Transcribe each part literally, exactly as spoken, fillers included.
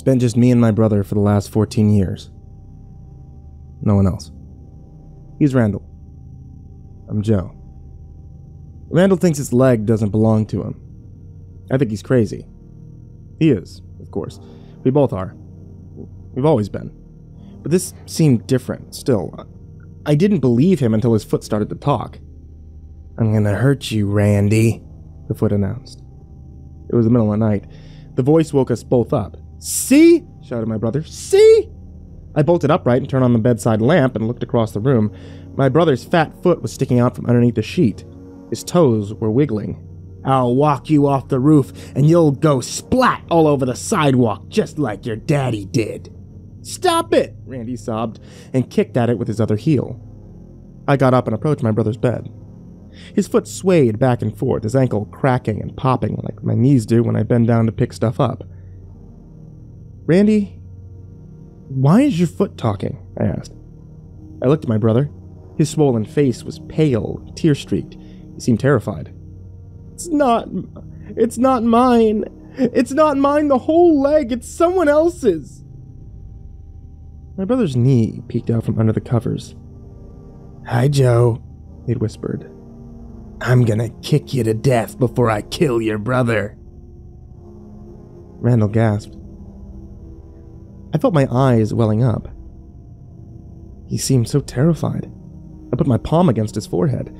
It's been just me and my brother for the last fourteen years. No one else. He's Randall. I'm Joe. Randall thinks his leg doesn't belong to him. I think he's crazy. He is, of course. We both are. We've always been. But this seemed different, still. I didn't believe him until his foot started to talk. "I'm gonna hurt you, Randy," the foot announced. It was the middle of the night. The voice woke us both up. "See?" shouted my brother. "See?" I bolted upright and turned on the bedside lamp and looked across the room. My brother's fat foot was sticking out from underneath the sheet. His toes were wiggling. "I'll walk you off the roof, and you'll go splat all over the sidewalk, just like your daddy did." "Stop it!" Randy sobbed, and kicked at it with his other heel. I got up and approached my brother's bed. His foot swayed back and forth, his ankle cracking and popping like my knees do when I bend down to pick stuff up. "Randy, why is your foot talking?" I asked. I looked at my brother. His swollen face was pale, tear-streaked. He seemed terrified. "It's not... it's not mine. It's not mine, the whole leg. It's someone else's." My brother's knee peeked out from under the covers. "Hi, Joe," it whispered. "I'm gonna kick you to death before I kill your brother." Randall gasped. I felt my eyes welling up. He seemed so terrified. I put my palm against his forehead,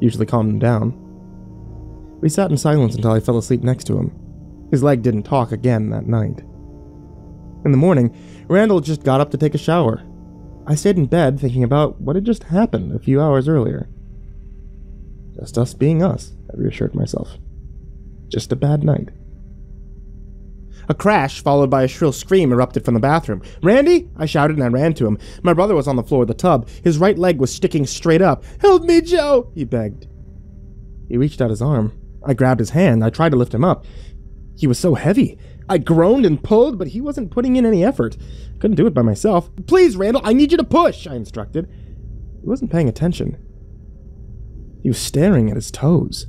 usually calmed him down. We sat in silence until I fell asleep next to him. His leg didn't talk again that night. In the morning, Randall just got up to take a shower. I stayed in bed thinking about what had just happened a few hours earlier. Just us being us, I reassured myself. Just a bad night. A crash, followed by a shrill scream, erupted from the bathroom. "Randy!" I shouted, and I ran to him. My brother was on the floor of the tub. His right leg was sticking straight up. "Help me, Joe!" he begged. He reached out his arm. I grabbed his hand. I tried to lift him up. He was so heavy. I groaned and pulled, but he wasn't putting in any effort. I couldn't do it by myself. "Please, Randall, I need you to push," I instructed. He wasn't paying attention. He was staring at his toes.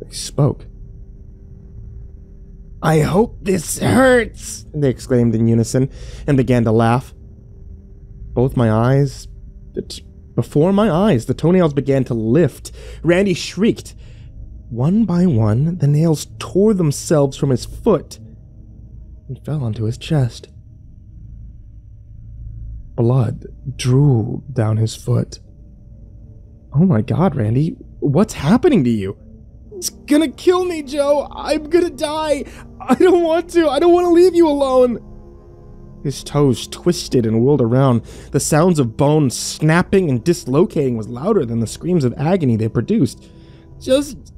They spoke. "I hope this hurts," they exclaimed in unison, and began to laugh. Both my eyes... Before my eyes, the toenails began to lift. Randy shrieked. One by one, the nails tore themselves from his foot and fell onto his chest. Blood drooled down his foot. "Oh my God, Randy, what's happening to you?" "It's gonna kill me, Joe. I'm gonna die. I don't want to. I don't want to leave you alone." His toes twisted and whirled around. The sounds of bones snapping and dislocating was louder than the screams of agony they produced. Just...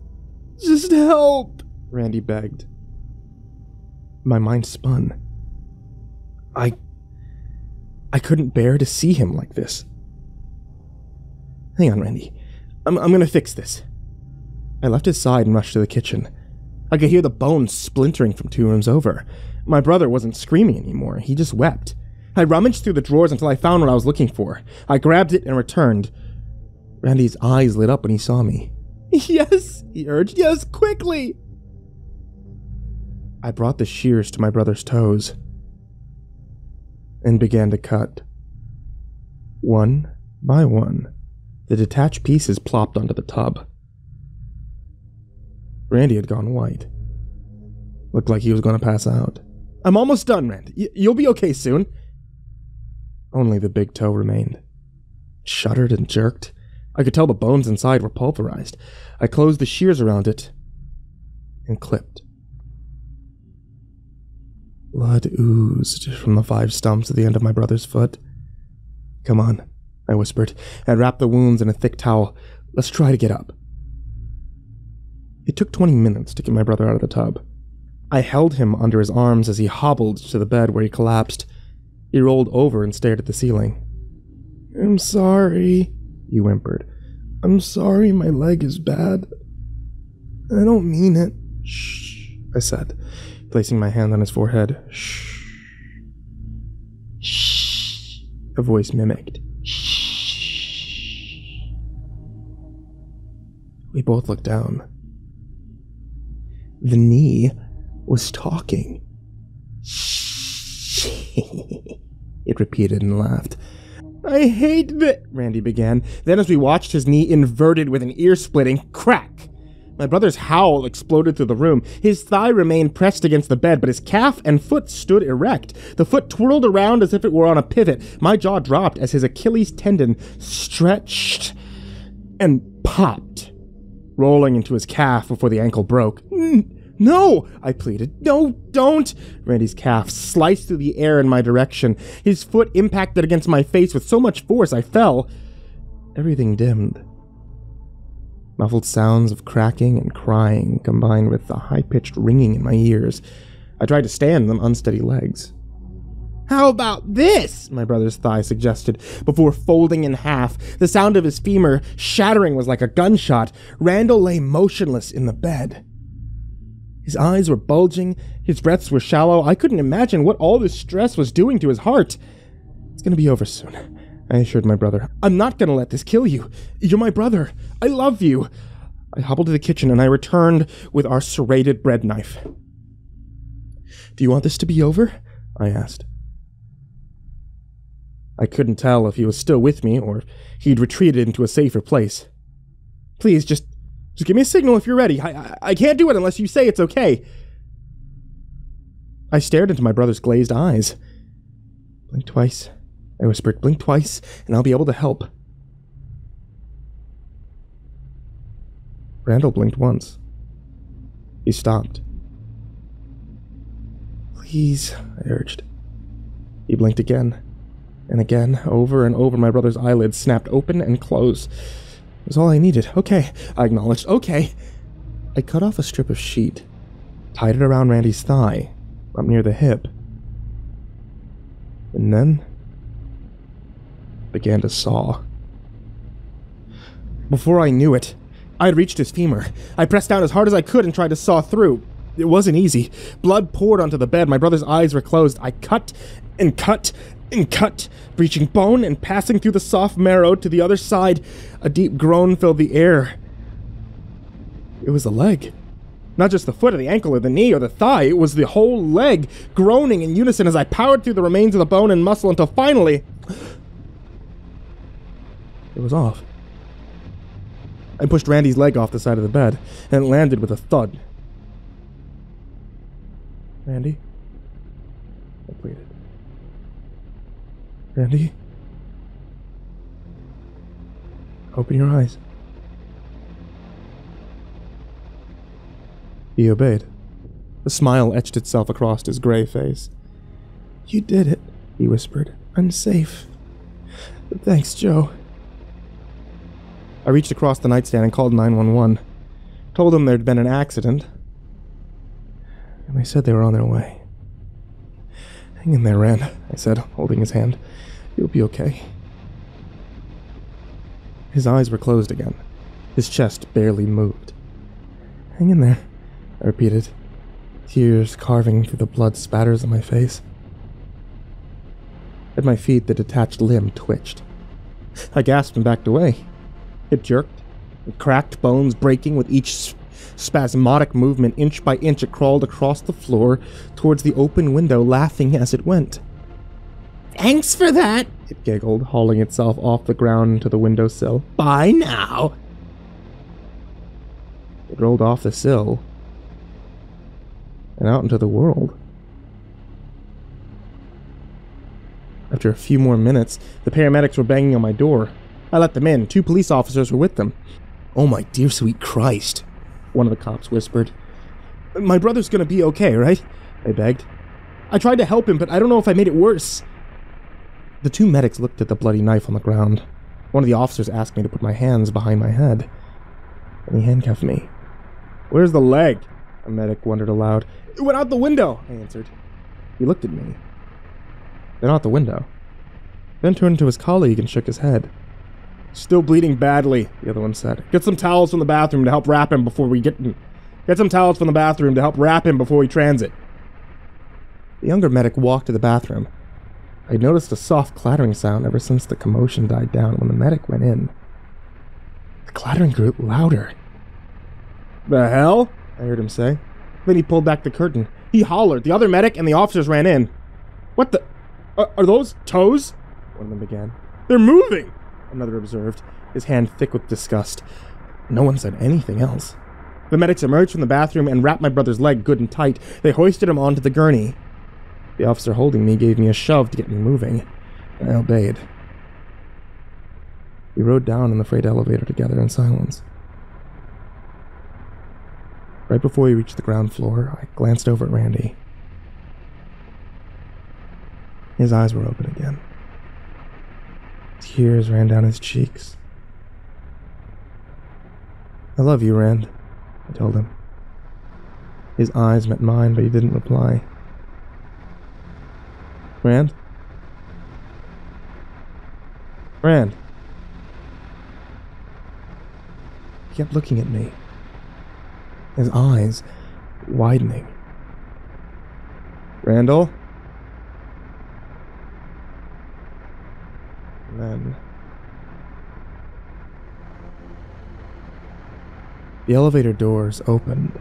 Just help," Randy begged. My mind spun. I... I couldn't bear to see him like this. "Hang on, Randy. I'm, I'm gonna fix this." I left his side and rushed to the kitchen. I could hear the bones splintering from two rooms over. My brother wasn't screaming anymore. He just wept. I rummaged through the drawers until I found what I was looking for. I grabbed it and returned. Randy's eyes lit up when he saw me. "Yes," he urged. "Yes, quickly." I brought the shears to my brother's toes and began to cut. One by one, the detached pieces plopped onto the tub. Randy had gone white. Looked like he was going to pass out. "I'm almost done, Randy. Y- you'll be okay soon." Only the big toe remained. It shuddered and jerked. I could tell the bones inside were pulverized. I closed the shears around it and clipped. Blood oozed from the five stumps at the end of my brother's foot. "Come on," I whispered, and wrapped the wounds in a thick towel. "Let's try to get up." It took twenty minutes to get my brother out of the tub. I held him under his arms as he hobbled to the bed where he collapsed. He rolled over and stared at the ceiling. "I'm sorry," he whimpered. "I'm sorry my leg is bad. I don't mean it." "Shh," I said, placing my hand on his forehead. "Shh. Shh," a voice mimicked. "Shh." We both looked down. The knee was talking. It repeated and laughed. I hate that, Randy began. Then as we watched, his knee inverted with an ear-splitting crack. My brother's howl exploded through the room. His thigh remained pressed against the bed, but his calf and foot stood erect. The foot twirled around as if it were on a pivot. My jaw dropped as his Achilles tendon stretched and popped, rolling into his calf before the ankle broke. No, I pleaded. No, don't. Randy's calf sliced through the air in my direction. His foot impacted against my face with so much force I fell. Everything dimmed. Muffled sounds of cracking and crying combined with the high-pitched ringing in my ears. I tried to stand on unsteady legs. How about this? My brother's thigh suggested, before folding in half. The sound of his femur shattering was like a gunshot. Randall lay motionless in the bed. His eyes were bulging. His breaths were shallow. I couldn't imagine what all this stress was doing to his heart. It's going to be over soon, I assured my brother. I'm not going to let this kill you. You're my brother. I love you. I hobbled to the kitchen and I returned with our serrated bread knife. Do you want this to be over? I asked. I couldn't tell if he was still with me or if he'd retreated into a safer place. Please, just, just give me a signal if you're ready. I, I, I can't do it unless you say it's okay. I stared into my brother's glazed eyes. Blink twice. I whispered, blink twice, and I'll be able to help. Randall blinked once. He stopped. Please, I urged. He blinked again, and again, over and over. My brother's eyelids snapped open and closed. It was all I needed. Okay, I acknowledged. Okay. I cut off a strip of sheet, tied it around Randy's thigh, up near the hip. And then began to saw. Before I knew it, I had reached his femur. I pressed down as hard as I could and tried to saw through. It wasn't easy. Blood poured onto the bed. My brother's eyes were closed. I cut and cut and cut, breaching bone and passing through the soft marrow to the other side. A deep groan filled the air. It was a leg. Not just the foot or the ankle or the knee or the thigh. It was the whole leg, groaning in unison as I powered through the remains of the bone and muscle until finally it was off. I pushed Randy's leg off the side of the bed, and it landed with a thud. Randy? I pleaded. Randy? Open your eyes. He obeyed. A smile etched itself across his gray face. You did it, he whispered. I'm safe. Thanks, Joe. I reached across the nightstand and called nine one one. Told them there'd been an accident. And they said they were on their way. Hang in there, Rand, I said, holding his hand. You'll be okay. His eyes were closed again. His chest barely moved. Hang in there, I repeated, tears carving through the blood spatters on my face. At my feet, the detached limb twitched. I gasped and backed away. It jerked. It cracked, bones breaking with each sp spasmodic movement. Inch by inch, it crawled across the floor towards the open window, laughing as it went. Thanks for that, it giggled, hauling itself off the ground into the windowsill. Bye now. It rolled off the sill and out into the world. After a few more minutes, the paramedics were banging on my door. I let them in. Two police officers were with them. Oh my dear sweet Christ, one of the cops whispered. My brother's gonna be okay, right? I begged. I tried to help him, but I don't know if I made it worse. The two medics looked at the bloody knife on the ground. One of the officers asked me to put my hands behind my head, and he handcuffed me. Where's the leg? A medic wondered aloud. It went out the window, I answered. He looked at me, then out the window, then turned to his colleague and shook his head. Still bleeding badly, the other one said. Get some towels from the bathroom to help wrap him before we get him. Get some towels from the bathroom to help wrap him before we transit. The younger medic walked to the bathroom. I'd noticed a soft clattering sound ever since the commotion died down when the medic went in. The clattering grew louder. The hell? I heard him say. Then he pulled back the curtain. He hollered. The other medic and the officers ran in. What the? Uh, are those toes? One of them began. They're moving! Another observed, his hand thick with disgust. No one said anything else. The medics emerged from the bathroom and wrapped my brother's leg good and tight. They hoisted him onto the gurney. The officer holding me gave me a shove to get me moving. I obeyed. We rode down in the freight elevator together in silence. Right before we reached the ground floor, I glanced over at Randy. His eyes were open again. Tears ran down his cheeks. I love you, Rand, I told him. His eyes met mine, but he didn't reply. Rand? Rand? He kept looking at me, his eyes widening. Randall? And then... the elevator doors opened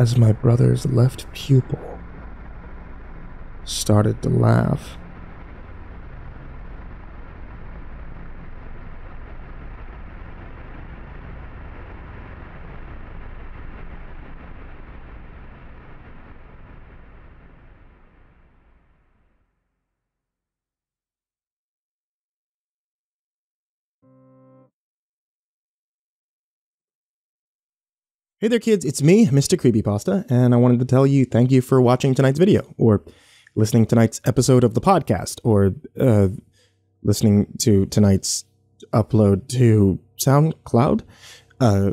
as my brother's left pupil started to laugh. Hey there kids, it's me, Mister Creepypasta, and I wanted to tell you thank you for watching tonight's video, or listening to tonight's episode of the podcast, or uh, listening to tonight's upload to SoundCloud. Uh,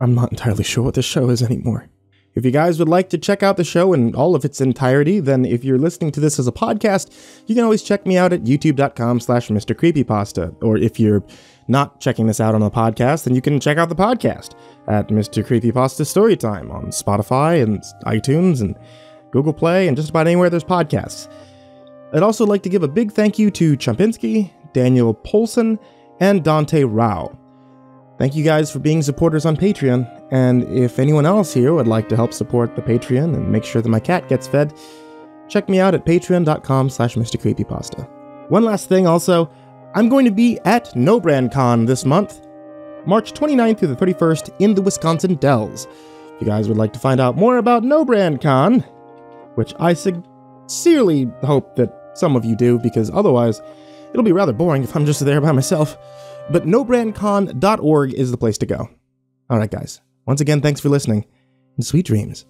I'm not entirely sure what this show is anymore. If you guys would like to check out the show in all of its entirety, then if you're listening to this as a podcast, you can always check me out at youtube.com slash Mr. Creepypasta, or if you're not checking this out on the podcast, then you can check out the podcast at Mister Creepypasta Storytime on Spotify and iTunes and Google Play and just about anywhere there's podcasts. I'd also like to give a big thank you to Chompski, Daniel Polson, and Dante Rao. Thank you guys for being supporters on Patreon, and if anyone else here would like to help support the Patreon and make sure that my cat gets fed, check me out at patreon.com slash Mr. Creepypasta. One last thing also, I'm going to be at NoBrandCon this month, March twenty-ninth through the thirty-first in the Wisconsin Dells. If you guys would like to find out more about NoBrandCon, which I sincerely hope that some of you do, because otherwise it'll be rather boring if I'm just there by myself, but no brand con dot org is the place to go. Alright guys, once again thanks for listening, and sweet dreams.